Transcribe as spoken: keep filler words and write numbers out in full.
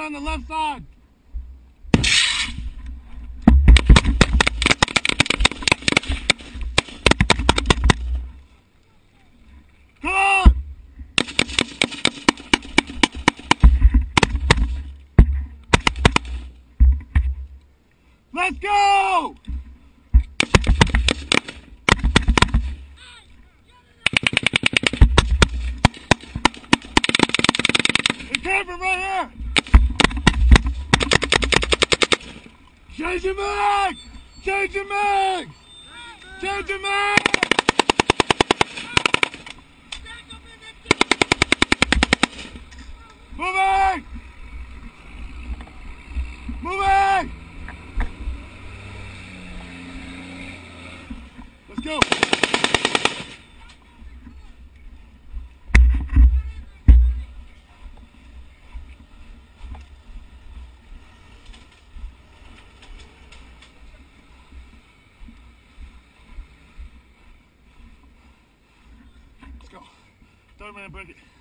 on the left side. Come on! Let's go! Right here! Change your mag! Change your mag! Change your mag! Moving! Moving! Let's go! Let's go. Third man, break it.